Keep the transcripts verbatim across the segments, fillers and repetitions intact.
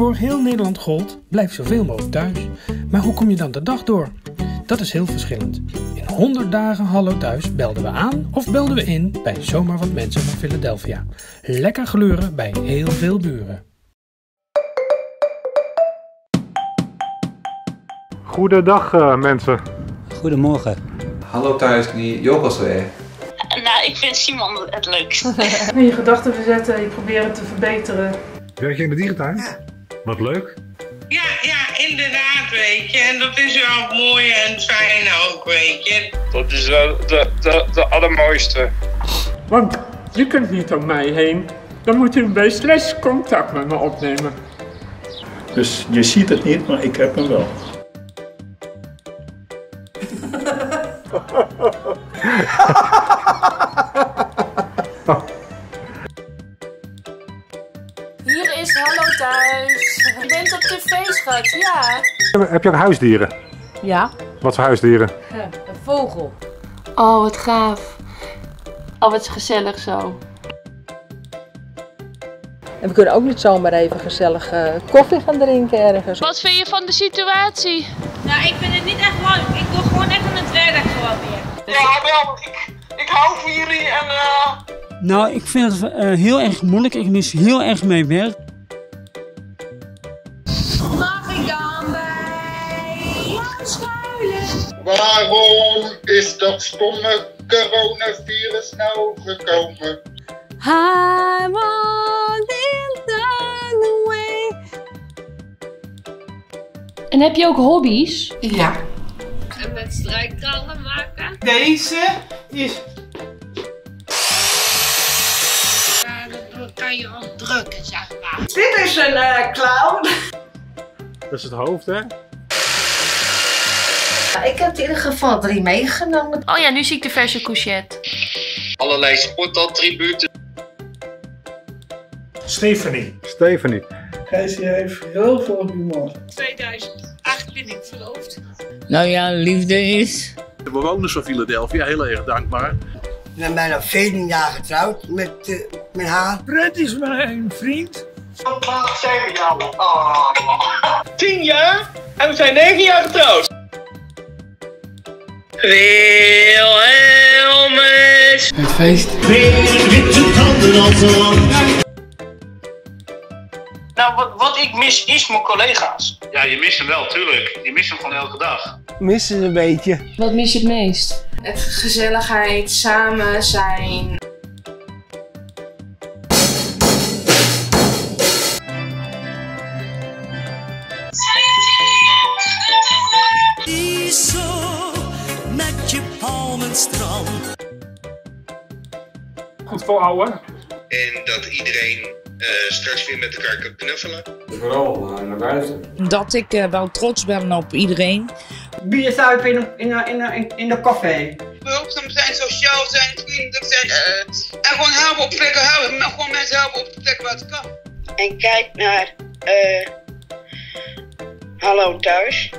voor heel Nederland gold, blijf zoveel mogelijk thuis. Maar hoe kom je dan de dag door? Dat is heel verschillend. In honderd dagen Hallo Thuis belden we aan of belden we in bij zomaar wat mensen van Philadelphia. Lekker gluren bij heel veel buren. Goedendag uh, mensen. Goedemorgen. Hallo Thuis, die Jokelsweer. Nou, ik vind Simon het leukst. Je gedachten verzetten, je proberen te verbeteren. Werk je in de digitaal? Ja. Wat leuk. Ja, ja, inderdaad, weet je. En dat is wel mooi en fijn ook, weet je. Dat is wel de, de, de allermooiste. Want je kunt niet om mij heen. Dan moet je een beetje slechts contact met me opnemen. Dus je ziet het niet, maar ik heb hem wel. Hier is Hallo Thuis. Je bent op tv, schat, ja. Heb je ook huisdieren? Ja. Wat voor huisdieren? Ja, een vogel. Oh, wat gaaf. Oh, wat gezellig zo. En we kunnen ook niet zomaar even gezellig uh, koffie gaan drinken ergens. Wat vind je van de situatie? Nou, ik vind het niet echt leuk. Ik wil gewoon echt aan het werk gewoon weer. Ja, wel. Ik, ik hou van jullie en... Uh... Nou, ik vind het uh, heel erg moeilijk. Ik mis heel erg mijn werk. Mag ik dan bij Langs Schuilen? Waarom is dat stomme coronavirus nou gekomen? Hi, en heb je ook hobby's? Ja. En met strijkkrallen maken. Deze is... Ja, dan kan je al drukken, zeg maar. Dit is een uh, clown. Dat is het hoofd, hè? Ik heb in ieder geval drie meegenomen. Oh ja, nu zie ik de verse courgette. Allerlei sportattributen. Stephanie. Stephanie. Gijs heeft heel veel humor. tweeduizend acht ben ik verloofd. Nou ja, liefde is... De bewoners van Philadelphia, heel erg dankbaar. Ik ben bijna veertien jaar getrouwd met, uh, met haar. Brett is mijn vriend. Wat zijn we nou? tien jaar en we zijn negen jaar getrouwd. Wilhelmus. Het feest. Nou, wat, wat ik mis is mijn collega's. Ja, je mist hem wel, tuurlijk. Je mist hem gewoon elke dag. Missen ze een beetje. Wat mis je het meest? Het gezelligheid, samen zijn. Die zo met je palmenstrand. Goed volhouden. En dat iedereen... Uh, straks weer met elkaar kunnen knuffelen. Vooral uh, naar buiten. Dat ik uh, wel trots ben op iedereen. Bier zuipen in, in, in, in, in de café. Behulpzaam zijn, sociaal zijn, vriendelijk zijn. Uh, en gewoon helpen op plekken helpen. Maar gewoon mensen helpen op de plek waar het kan. En kijk naar uh, Hallo Thuis.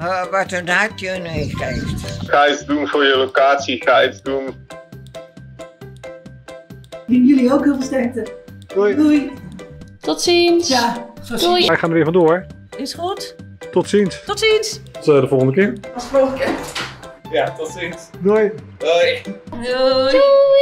Uh, wat een hart je nee geeft. Ga iets doen voor je locatie, ga iets doen. Jullie ook heel veel sterkte. Doei. Doei. Tot ziens. Ja, tot ziens. Doei. Wij gaan er weer vandoor. Is goed. Tot ziens. Tot ziens. Tot uh, de volgende keer. Tot de volgende keer. Ja, tot ziens. Doei. Doei. Doei. Doei.